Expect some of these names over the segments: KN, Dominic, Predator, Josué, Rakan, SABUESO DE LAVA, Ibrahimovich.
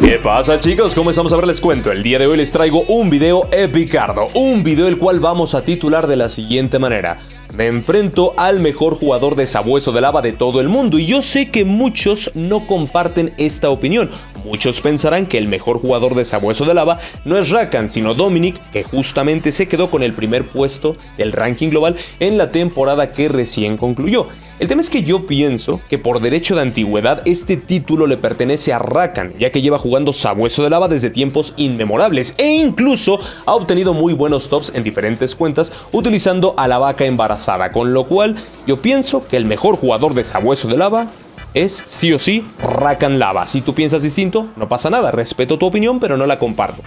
¿Qué pasa, chicos? ¿Cómo estamos? A ver, les cuento. El día de hoy les traigo un video epicardo, un video el cual vamos a titular de la siguiente manera: me enfrento al mejor jugador de sabueso de lava de todo el mundo. Y yo sé que muchos no comparten esta opinión. Muchos pensarán que el mejor jugador de sabueso de lava no es Rakan, sino Dominic, que justamente se quedó con el primer puesto del ranking global en la temporada que recién concluyó. El tema es que yo pienso que por derecho de antigüedad este título le pertenece a Rakan, ya que lleva jugando sabueso de lava desde tiempos inmemorables e incluso ha obtenido muy buenos tops en diferentes cuentas utilizando a la vaca embarazada, con lo cual yo pienso que el mejor jugador de sabueso de lava es sí o sí Rakan Lava. Si tú piensas distinto, no pasa nada, respeto tu opinión, pero no la comparto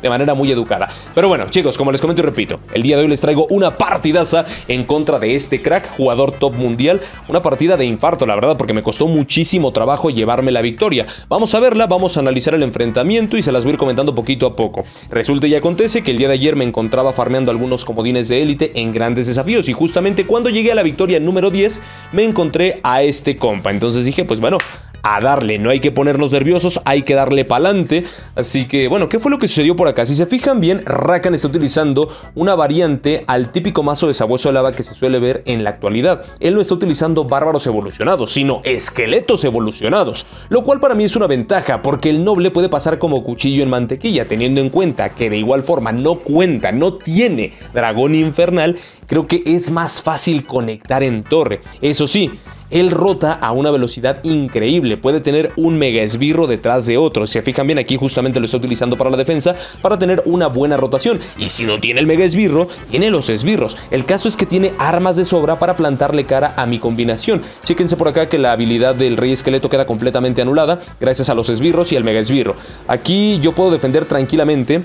de manera muy educada. Pero bueno, chicos, como les comento y repito, el día de hoy les traigo una partidaza en contra de este crack, jugador top mundial. Una partida de infarto, la verdad, porque me costó muchísimo trabajo llevarme la victoria. Vamos a verla, vamos a analizar el enfrentamiento y se las voy a ir comentando poquito a poco. Resulta y acontece que el día de ayer me encontraba farmeando algunos comodines de élite en grandes desafíos y justamente cuando llegué a la victoria número 10 me encontré a este compa. Entonces dije, pues bueno, a darle, no hay que ponernos nerviosos, hay que darle pa'lante. Así que, bueno, ¿qué fue lo que sucedió por acá? Si se fijan bien, Rakan está utilizando una variante al típico mazo de sabueso de lava que se suele ver en la actualidad. Él no está utilizando bárbaros evolucionados, sino esqueletos evolucionados, lo cual para mí es una ventaja, porque el noble puede pasar como cuchillo en mantequilla, teniendo en cuenta que de igual forma no cuenta, no tiene dragón infernal. Creo que es más fácil conectar en torre. Eso sí, él rota a una velocidad increíble, puede tener un mega esbirro detrás de otro. Si se fijan bien, aquí justamente lo está utilizando para la defensa, para tener una buena rotación. Y si no tiene el mega esbirro, tiene los esbirros. El caso es que tiene armas de sobra para plantarle cara a mi combinación. Chéquense por acá que la habilidad del rey esqueleto queda completamente anulada gracias a los esbirros y el mega esbirro. Aquí yo puedo defender tranquilamente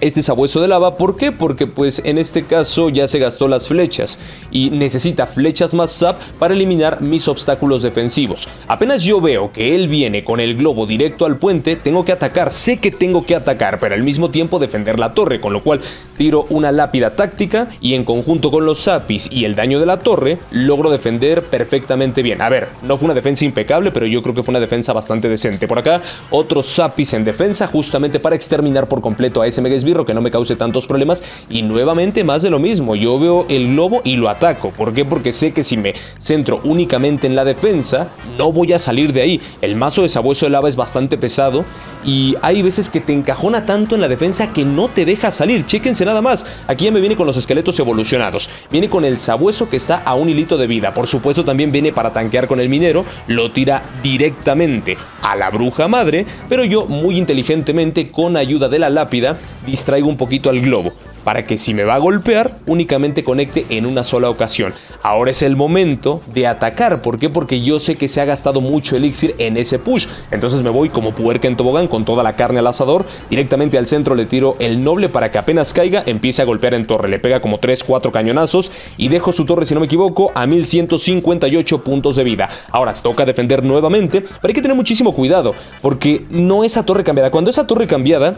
este sabueso de lava. ¿Por qué? Porque pues en este caso ya se gastó las flechas y necesita flechas más zap para eliminar mis obstáculos defensivos. Apenas yo veo que él viene con el globo directo al puente, tengo que atacar, sé que tengo que atacar, pero al mismo tiempo defender la torre, con lo cual tiro una lápida táctica y en conjunto con los zapis y el daño de la torre logro defender perfectamente bien. A ver, no fue una defensa impecable, pero yo creo que fue una defensa bastante decente. Por acá otros zapis en defensa justamente para exterminar por completo a ese mega esbirro, que no me cause tantos problemas. Y nuevamente más de lo mismo, yo veo el globo y lo ataco. ¿Por qué? Porque sé que si me centro únicamente en la defensa no voy a salir de ahí. El mazo de sabueso de lava es bastante pesado y hay veces que te encajona tanto en la defensa que no te deja salir. Chéquense nada más, aquí ya me viene con los esqueletos evolucionados, viene con el sabueso que está a un hilito de vida, por supuesto también viene para tanquear con el minero, lo tira directamente a la bruja madre, pero yo muy inteligentemente con ayuda de la lápida distraigo un poquito al globo para que si me va a golpear únicamente conecte en una sola ocasión. Ahora es el momento de atacar. ¿Por qué? Porque yo sé que se ha gastado mucho elixir en ese push, entonces me voy como puerca en tobogán con toda la carne al asador, directamente al centro le tiro el noble para que apenas caiga empiece a golpear en torre, le pega como 3-4 cañonazos y dejo su torre, si no me equivoco, a 1158 puntos de vida. Ahora toca defender nuevamente, pero hay que tener muchísimo cuidado porque no esa torre cambiada, cuando esa torre cambiada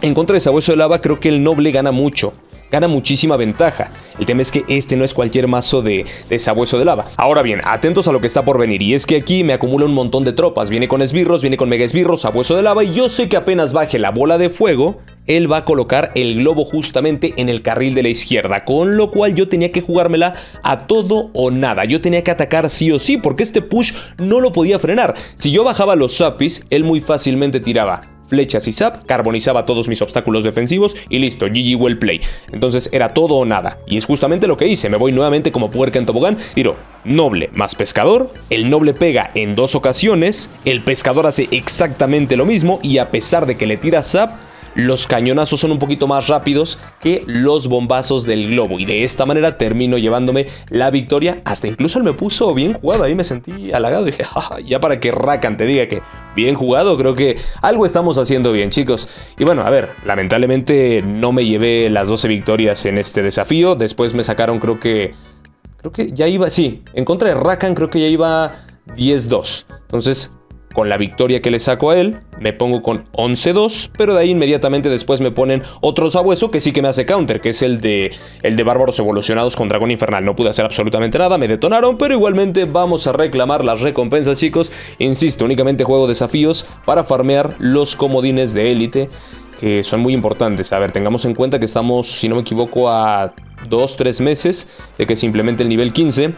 en contra de sabueso de lava, creo que el noble gana mucho, gana muchísima ventaja. El tema es que este no es cualquier mazo de sabueso de lava. Ahora bien, atentos a lo que está por venir, y es que aquí me acumula un montón de tropas, viene con esbirros, viene con mega esbirros, sabueso de lava, y yo sé que apenas baje la bola de fuego, él va a colocar el globo justamente en el carril de la izquierda, con lo cual yo tenía que jugármela a todo o nada. Yo tenía que atacar sí o sí, porque este push no lo podía frenar. Si yo bajaba los zapis, él muy fácilmente tiraba flechas y zap, carbonizaba todos mis obstáculos defensivos y listo, GG, well play. Entonces era todo o nada, y es justamente lo que hice. Me voy nuevamente como puerca en tobogán, tiro noble más pescador, el noble pega en dos ocasiones, el pescador hace exactamente lo mismo, y a pesar de que le tira zap, los cañonazos son un poquito más rápidos que los bombazos del globo, y de esta manera termino llevándome la victoria. Hasta incluso él me puso bien jugado, ahí me sentí halagado, dije, ah, ya para que Rakan te diga que bien jugado, creo que algo estamos haciendo bien, chicos. Y bueno, a ver, lamentablemente no me llevé las 12 victorias en este desafío. Después me sacaron, creo que ya iba, sí, en contra de Rakan creo que ya iba 10-2, entonces con la victoria que le saco a él, me pongo con 11-2, pero de ahí inmediatamente después me ponen otro sabueso que sí que me hace counter, que es el de bárbaros evolucionados con dragón infernal. No pude hacer absolutamente nada, me detonaron, pero igualmente vamos a reclamar las recompensas, chicos. Insisto, únicamente juego desafíos para farmear los comodines de élite, que son muy importantes. A ver, tengamos en cuenta que estamos, si no me equivoco, a 2-3 meses de que se implemente el nivel 15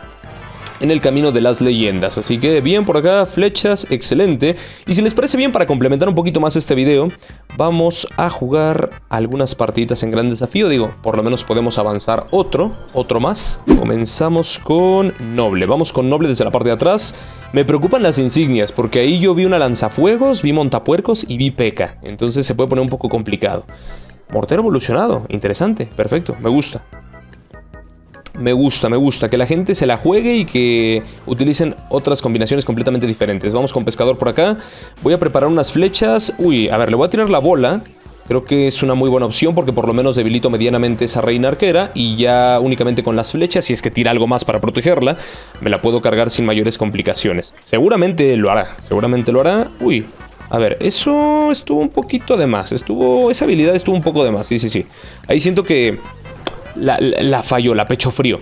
en el camino de las leyendas. Así que bien por acá, flechas, excelente. Y si les parece bien, para complementar un poquito más este video, vamos a jugar algunas partiditas en gran desafío. Digo, por lo menos podemos avanzar otro más. Comenzamos con noble. Vamos con noble desde la parte de atrás. Me preocupan las insignias, porque ahí yo vi una lanzafuegos, vi montapuercos y vi peca. Entonces se puede poner un poco complicado. Mortero evolucionado, interesante, perfecto, me gusta. Me gusta que la gente se la juegue y que utilicen otras combinaciones completamente diferentes. Vamos con pescador por acá. Voy a preparar unas flechas. Uy, a ver, le voy a tirar la bola. Creo que es una muy buena opción porque por lo menos debilito medianamente esa reina arquera. Y ya únicamente con las flechas, si es que tira algo más para protegerla, me la puedo cargar sin mayores complicaciones. Seguramente lo hará, Uy, a ver, eso estuvo un poquito de más. Esa habilidad estuvo un poco de más, sí. Ahí siento que la falló, la pecho frío.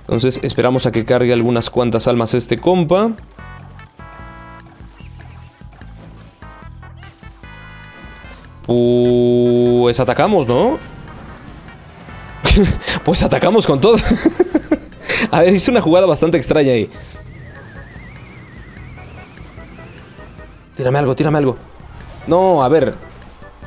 Entonces esperamos a que cargue algunas cuantas almas este compa. Pues atacamos, ¿no? Pues atacamos con todo. A ver, hice una jugada bastante extraña ahí. Tírame algo. No, a ver.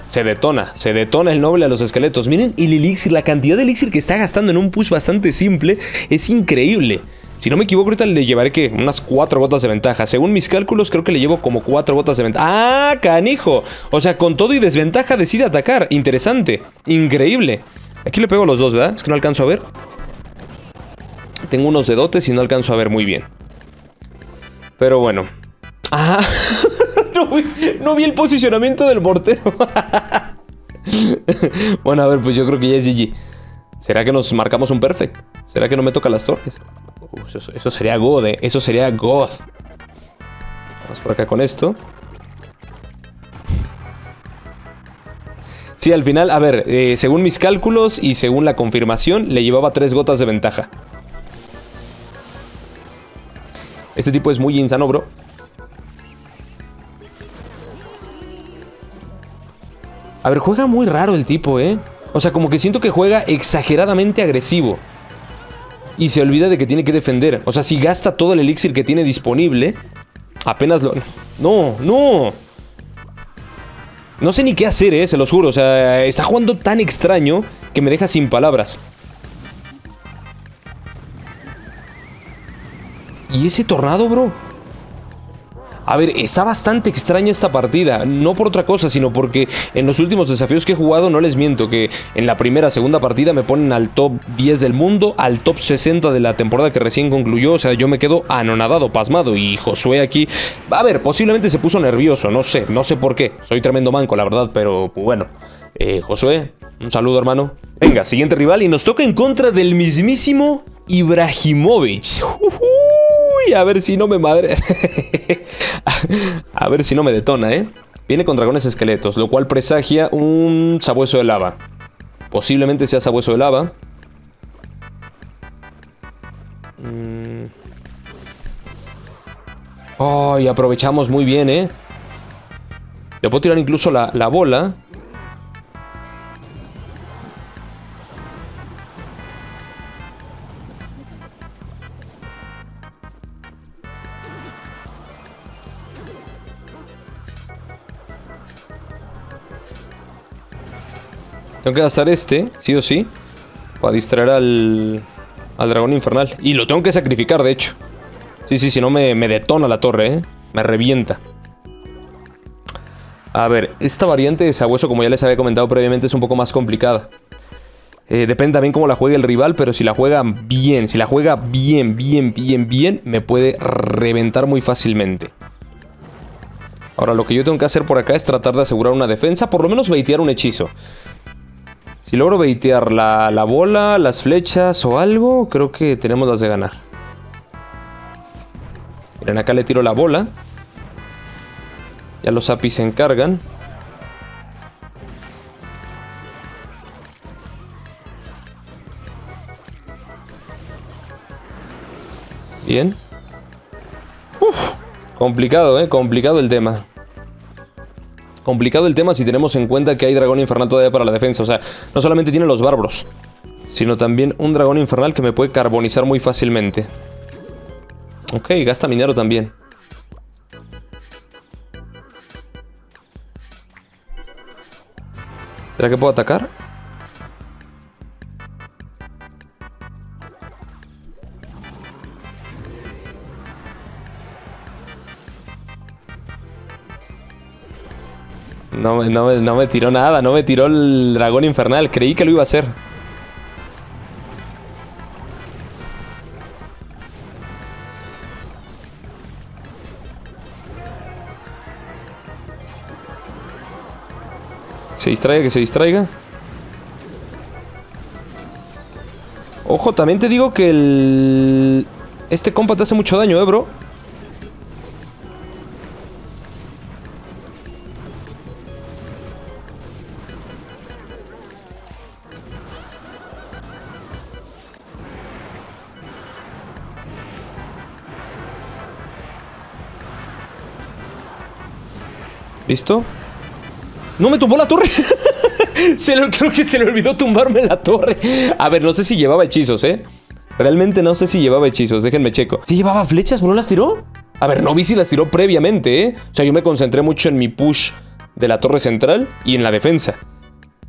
Se detona el noble a los esqueletos. Miren el elixir, la cantidad de elixir que está gastando en un push bastante simple es increíble. Si no me equivoco, ahorita le llevaré, ¿qué? Unas 4 gotas de ventaja. Según mis cálculos, creo que le llevo como 4 gotas de ventaja. ¡Ah, canijo! O sea, con todo y desventaja decide atacar. Interesante. Increíble. Aquí le pego a los dos, ¿verdad? Es que no alcanzo a ver. Tengo unos dedotes y no alcanzo a ver muy bien. Pero bueno. ¡Ah! No vi el posicionamiento del mortero. Bueno, a ver, pues yo creo que ya es GG. ¿Será que nos marcamos un perfect? ¿Será que no me toca las torres? Eso sería God, ¿eh? Eso sería God. Vamos por acá con esto. Sí, al final, a ver, según mis cálculos y según la confirmación, le llevaba 3 gotas de ventaja. Este tipo es muy insano, bro. A ver, juega muy raro el tipo, ¿eh? O sea, como que siento que juega exageradamente agresivo. Y se olvida de que tiene que defender. O sea, si gasta todo el elixir que tiene disponible, apenas lo... ¡No! No sé ni qué hacer, ¿eh? Se los juro. O sea, está jugando tan extraño que me deja sin palabras. ¿Y ese tornado, bro? A ver, está bastante extraña esta partida, no por otra cosa, sino porque en los últimos desafíos que he jugado, no les miento, que en la primera, segunda partida me ponen al top 10 del mundo, al top 60 de la temporada que recién concluyó. O sea, yo me quedo anonadado, pasmado, y Josué aquí, a ver, posiblemente se puso nervioso, no sé por qué, soy tremendo manco, la verdad, pero pues bueno, Josué, un saludo, hermano. Venga, siguiente rival, y nos toca en contra del mismísimo Ibrahimovich. A ver si no me madre. A ver si no me detona, ¿eh? Viene con dragones esqueletos, lo cual presagia un sabueso de lava. Posiblemente sea sabueso de lava. Oh, y aprovechamos muy bien, ¿eh? Le puedo tirar incluso la bola. Tengo que gastar este, sí o sí, para distraer al dragón infernal. Y lo tengo que sacrificar, de hecho. Sí, si no me detona la torre, ¿eh? Me revienta. A ver, esta variante de sabueso, como ya les había comentado previamente, es un poco más complicada. Depende también cómo la juegue el rival, pero si la juega bien, me puede reventar muy fácilmente. Ahora, lo que yo tengo que hacer por acá es tratar de asegurar una defensa, por lo menos baitear un hechizo. Si logro baitear la bola, las flechas o algo, creo que tenemos las de ganar. Miren, acá le tiro la bola. Ya los APIs se encargan. Bien. Uf, complicado, complicado el tema. Complicado el tema si tenemos en cuenta que hay dragón infernal todavía para la defensa. O sea, no solamente tiene los bárbaros, sino también un dragón infernal que me puede carbonizar muy fácilmente. Ok, gasta minero también. ¿Será que puedo atacar? No me tiró nada, no me tiró el dragón infernal. Creí que lo iba a hacer. Se distraiga, que se distraiga. Ojo, también te digo que el... este compa te hace mucho daño, bro. ¿Listo? ¡No me tumbó la torre! Creo que se le olvidó tumbarme la torre. A ver, no sé si llevaba hechizos, Realmente no sé si llevaba hechizos. Déjenme checo. ¿Sí llevaba flechas, pero no las tiró? A ver, no vi si las tiró previamente, O sea, yo me concentré mucho en mi push de la torre central y en la defensa.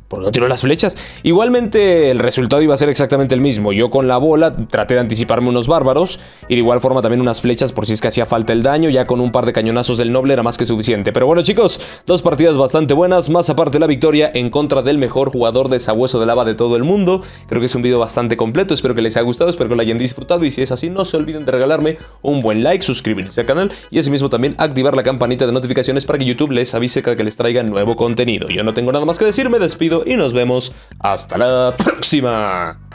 ¿Por qué no tiró las flechas? Igualmente el resultado iba a ser exactamente el mismo. Yo con la bola traté de anticiparme unos bárbaros. Y de igual forma también unas flechas por si es que hacía falta el daño. Ya con un par de cañonazos del noble era más que suficiente. Pero bueno, chicos, dos partidas bastante buenas. Más aparte la victoria en contra del mejor jugador de sabueso de lava de todo el mundo. Creo que es un video bastante completo. Espero que les haya gustado, espero que lo hayan disfrutado. Y si es así, no se olviden de regalarme un buen like, suscribirse al canal. Y asimismo también activar la campanita de notificaciones para que YouTube les avise cada que les traiga nuevo contenido. Yo no tengo nada más que decir, me despido. Y nos vemos hasta la próxima.